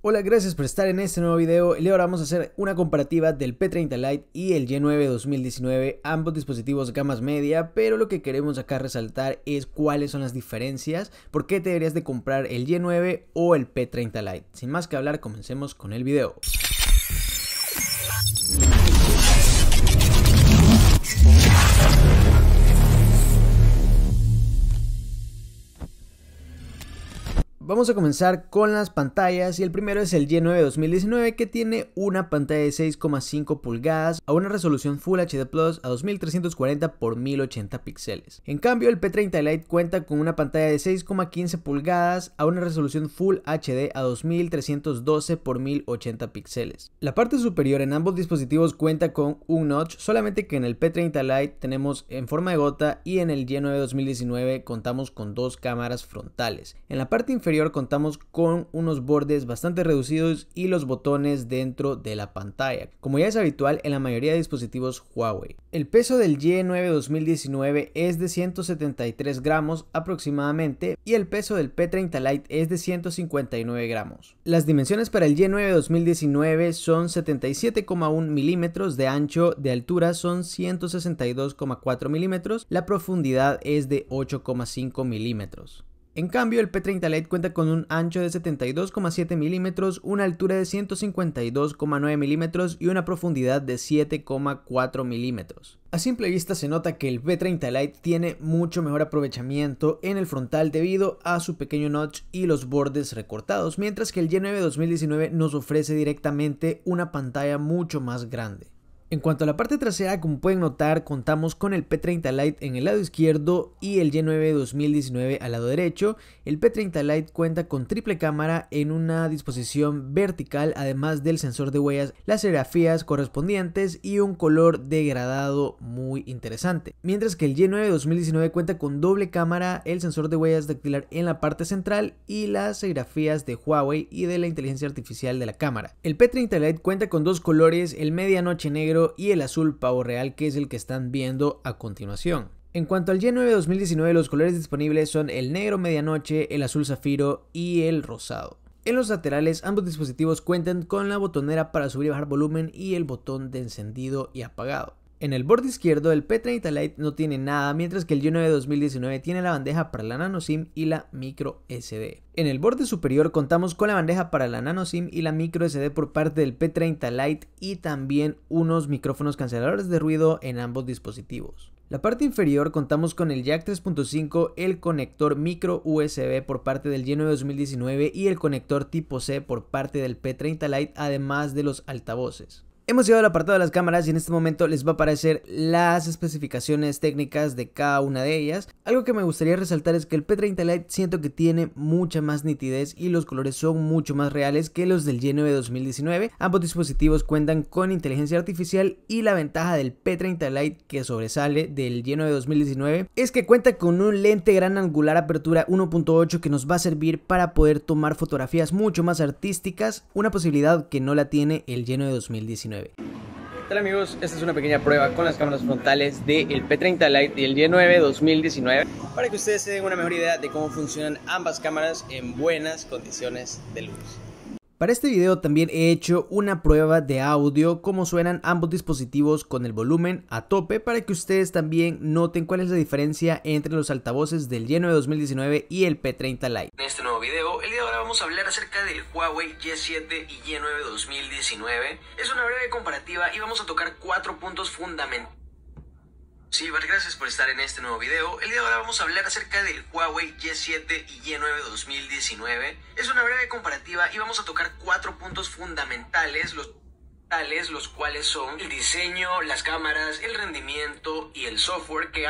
Hola, gracias por estar en este nuevo video. Y ahora vamos a hacer una comparativa del P30 Lite y el Y9 2019, ambos dispositivos de gama media, pero lo que queremos acá resaltar es cuáles son las diferencias, por qué te deberías de comprar el Y9 o el P30 Lite. Sin más que hablar, comencemos con el video. Vamos a comenzar con las pantallas y el primero es el Y9 2019 que tiene una pantalla de 6,5 pulgadas a una resolución Full HD Plus a 2340x1080 píxeles. En cambio, el P30 Lite cuenta con una pantalla de 6,15 pulgadas a una resolución Full HD a 2312x1080 píxeles. La parte superior en ambos dispositivos cuenta con un notch, solamente que en el P30 Lite tenemos en forma de gota y en el Y9 2019 contamos con dos cámaras frontales. En la parte inferior contamos con unos bordes bastante reducidos y los botones dentro de la pantalla, como ya es habitual en la mayoría de dispositivos Huawei. El peso del Y9 2019 es de 173 gramos aproximadamente y el peso del P30 Lite es de 159 gramos. Las dimensiones para el Y9 2019 son 77,1 milímetros de ancho, de altura son 162,4 milímetros, la profundidad es de 8,5 milímetros. En cambio, el P30 Lite cuenta con un ancho de 72,7 milímetros, una altura de 152,9 milímetros y una profundidad de 7,4 milímetros. A simple vista se nota que el P30 Lite tiene mucho mejor aprovechamiento en el frontal debido a su pequeño notch y los bordes recortados, mientras que el Y9 2019 nos ofrece directamente una pantalla mucho más grande. En cuanto a la parte trasera, como pueden notar, contamos con el P30 Lite en el lado izquierdo y el Y9 2019 al lado derecho. El P30 Lite cuenta con triple cámara en una disposición vertical, además del sensor de huellas, las serigrafías correspondientes y un color degradado muy interesante. Mientras que el Y9 2019 cuenta con doble cámara, el sensor de huellas dactilar en la parte central y las serigrafías de Huawei y de la inteligencia artificial de la cámara. El P30 Lite cuenta con dos colores, el medianoche negro y el azul pavo real, que es el que están viendo a continuación. En cuanto al Y9 2019, los colores disponibles son el negro medianoche, el azul zafiro y el rosado. En los laterales, ambos dispositivos cuentan con la botonera para subir y bajar volumen y el botón de encendido y apagado. En el borde izquierdo, el P30 Lite no tiene nada, mientras que el Y9 2019 tiene la bandeja para la nano SIM y la micro SD. En el borde superior contamos con la bandeja para la nano SIM y la micro SD por parte del P30 Lite y también unos micrófonos canceladores de ruido en ambos dispositivos. La parte inferior contamos con el jack 3.5, el conector micro USB por parte del Y9 2019 y el conector tipo C por parte del P30 Lite, además de los altavoces. Hemos llegado al apartado de las cámaras y en este momento les va a aparecer las especificaciones técnicas de cada una de ellas. Algo que me gustaría resaltar es que el P30 Lite siento que tiene mucha más nitidez y los colores son mucho más reales que los del Y9 2019. Ambos dispositivos cuentan con inteligencia artificial y la ventaja del P30 Lite que sobresale del Y9 2019 es que cuenta con un lente gran angular apertura 1.8 que nos va a servir para poder tomar fotografías mucho más artísticas, una posibilidad que no la tiene el Y9 2019. ¿Qué tal, amigos? Esta es una pequeña prueba con las cámaras frontales del P30 Lite y el Y9 2019 para que ustedes se den una mejor idea de cómo funcionan ambas cámaras en buenas condiciones de luz. Para este video también he hecho una prueba de audio, cómo suenan ambos dispositivos con el volumen a tope, para que ustedes también noten cuál es la diferencia entre los altavoces del Y9 2019 y el P30 Lite. En este nuevo video, el día de ahora vamos a hablar acerca del Huawei Y7 y Y9 2019. Es una breve comparativa y vamos a tocar cuatro puntos fundamentales. Sí, gracias por estar en este nuevo video. El día de ahora vamos a hablar acerca del Huawei Y7 y Y9 2019. Es una breve comparativa y vamos a tocar cuatro puntos fundamentales, los cuales son el diseño, las cámaras, el rendimiento y el software que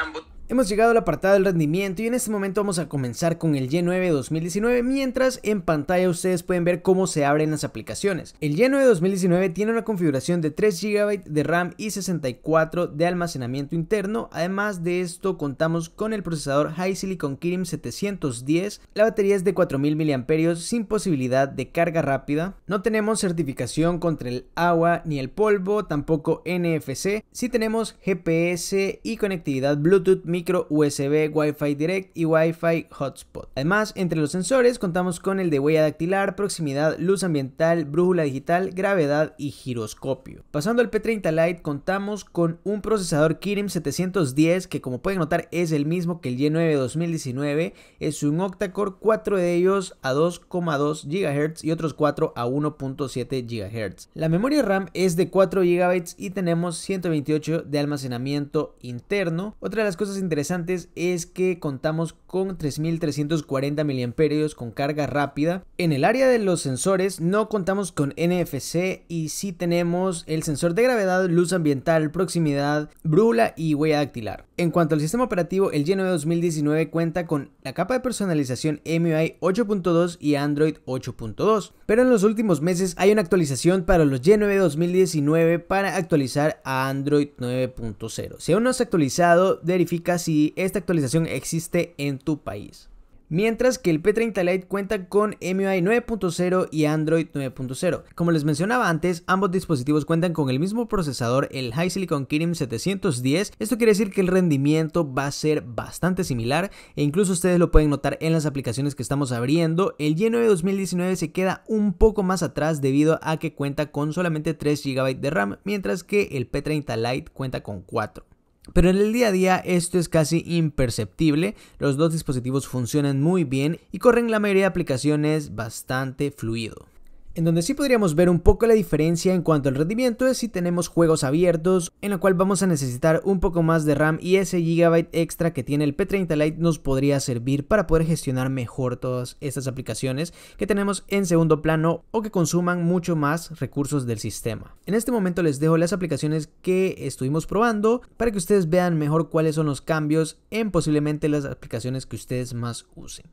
ambos. Hemos llegado al apartado del rendimiento y en este momento vamos a comenzar con el Y9 2019, mientras en pantalla ustedes pueden ver cómo se abren las aplicaciones. El Y9 2019 tiene una configuración de 3 GB de RAM y 64 de almacenamiento interno. Además de esto, contamos con el procesador HiSilicon Kirin 710, la batería es de 4000 mAh sin posibilidad de carga rápida. No tenemos certificación contra el agua ni el polvo, tampoco NFC. Sí tenemos GPS y conectividad Bluetooth, micro micro USB, Wi-Fi Direct y Wi-Fi Hotspot. Además, entre los sensores contamos con el de huella dactilar, proximidad, luz ambiental, brújula digital, gravedad y giroscopio. Pasando al P30 Lite, contamos con un procesador Kirin 710 que, como pueden notar, es el mismo que el Y9 2019. Es un octa-core, 4 de ellos a 2,2 GHz y otros 4 a 1.7 GHz. La memoria RAM es de 4 GB y tenemos 128 de almacenamiento interno. Otra de las cosas interesantes es que contamos con 3340 mAh con carga rápida. En el área de los sensores no contamos con NFC y sí tenemos el sensor de gravedad, luz ambiental, proximidad, brújula y huella dactilar. En cuanto al sistema operativo, el Y9 2019 cuenta con la capa de personalización MIUI 8.2 y Android 8.2, pero en los últimos meses hay una actualización para los Y9 2019 para actualizar a Android 9.0. Si aún no has actualizado, verifica si esta actualización existe en tu país. Mientras que el P30 Lite cuenta con MIUI 9.0 y Android 9.0. Como les mencionaba antes, ambos dispositivos cuentan con el mismo procesador, el HiSilicon Kirin 710. Esto quiere decir que el rendimiento va a ser bastante similar e incluso ustedes lo pueden notar en las aplicaciones que estamos abriendo. El Y9 2019 se queda un poco más atrás debido a que cuenta con solamente 3 GB de RAM, mientras que el P30 Lite cuenta con 4. Pero en el día a día esto es casi imperceptible. Los dos dispositivos funcionan muy bien y corren la mayoría de aplicaciones bastante fluido. En donde sí podríamos ver un poco la diferencia en cuanto al rendimiento es si tenemos juegos abiertos, en la cual vamos a necesitar un poco más de RAM, y ese GB extra que tiene el P30 Lite nos podría servir para poder gestionar mejor todas estas aplicaciones que tenemos en segundo plano o que consuman mucho más recursos del sistema. En este momento les dejo las aplicaciones que estuvimos probando para que ustedes vean mejor cuáles son los cambios en posiblemente las aplicaciones que ustedes más usen.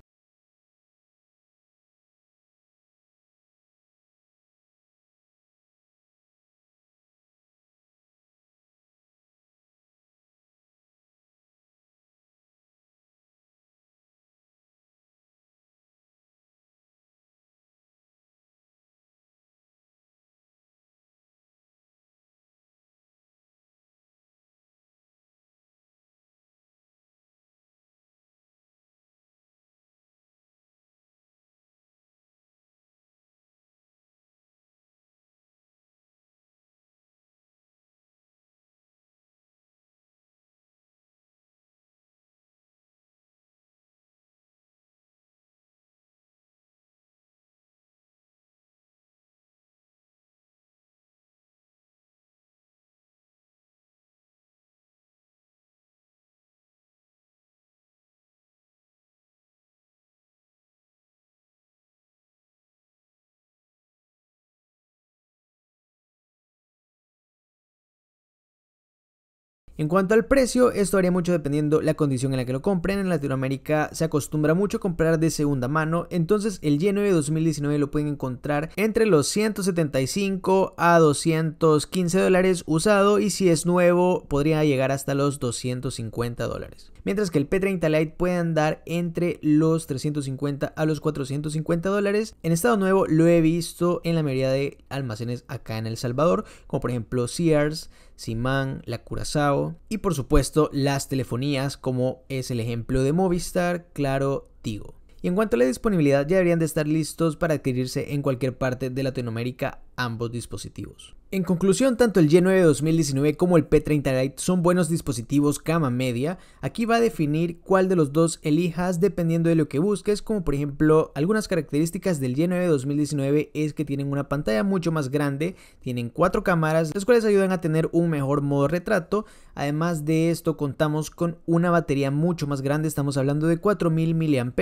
En cuanto al precio, esto varía mucho dependiendo la condición en la que lo compren. En Latinoamérica se acostumbra mucho a comprar de segunda mano, entonces el Y9 2019 lo pueden encontrar entre los 175 a 215 dólares usado, y si es nuevo podría llegar hasta los 250 dólares. Mientras que el P30 Lite puede andar entre los 350 a los 450 dólares. En estado nuevo lo he visto en la mayoría de almacenes acá en El Salvador, como por ejemplo Sears, Siman, la Curazao y por supuesto las telefonías, como es el ejemplo de Movistar, Claro, Tigo. Y en cuanto a la disponibilidad, ya deberían de estar listos para adquirirse en cualquier parte de Latinoamérica ambos dispositivos. En conclusión, tanto el Y9 2019 como el P30 Lite son buenos dispositivos gama media. Aquí va a definir cuál de los dos elijas dependiendo de lo que busques, como por ejemplo, algunas características del Y9 2019 es que tienen una pantalla mucho más grande, tienen 4 cámaras, las cuales ayudan a tener un mejor modo retrato. Además de esto, contamos con una batería mucho más grande, estamos hablando de 4000 mAh.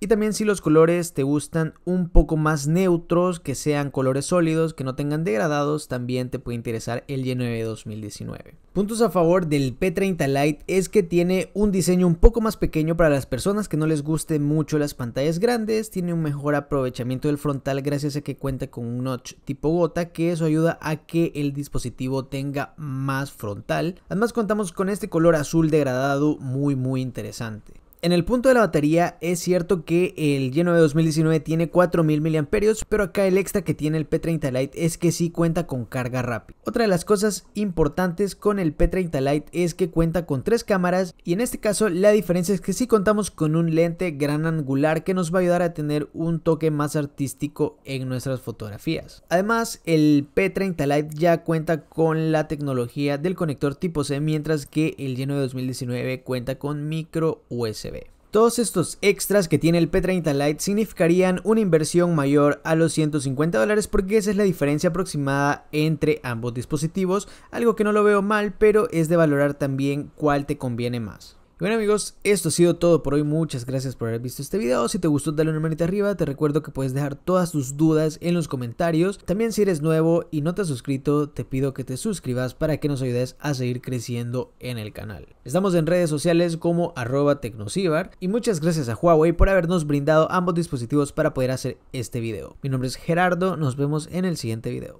Y también, si los colores te gustan un poco más neutros, que sean colores sólidos, que no tengan degradados, también te puede interesar el Y9 2019. Puntos a favor del P30 Lite es que tiene un diseño un poco más pequeño para las personas que no les gusten mucho las pantallas grandes, tiene un mejor aprovechamiento del frontal gracias a que cuenta con un notch tipo gota, que eso ayuda a que el dispositivo tenga más frontal. Además, contamos con este color azul degradado muy interesante. En el punto de la batería es cierto que el Y9 2019 tiene 4000 mAh, pero acá el extra que tiene el P30 Lite es que sí cuenta con carga rápida. Otra de las cosas importantes con el P30 Lite es que cuenta con 3 cámaras, y en este caso la diferencia es que sí contamos con un lente gran angular que nos va a ayudar a tener un toque más artístico en nuestras fotografías. Además, el P30 Lite ya cuenta con la tecnología del conector tipo C, mientras que el Y9 2019 cuenta con micro USB. Todos estos extras que tiene el P30 Lite significarían una inversión mayor a los $150, porque esa es la diferencia aproximada entre ambos dispositivos, algo que no lo veo mal, pero es de valorar también cuál te conviene más. Y bueno amigos, esto ha sido todo por hoy, muchas gracias por haber visto este video. Si te gustó dale una manita arriba, te recuerdo que puedes dejar todas tus dudas en los comentarios. También si eres nuevo y no te has suscrito, te pido que te suscribas para que nos ayudes a seguir creciendo en el canal. Estamos en redes sociales como @tecnosivar, y muchas gracias a Huawei por habernos brindado ambos dispositivos para poder hacer este video. Mi nombre es Gerardo, nos vemos en el siguiente video.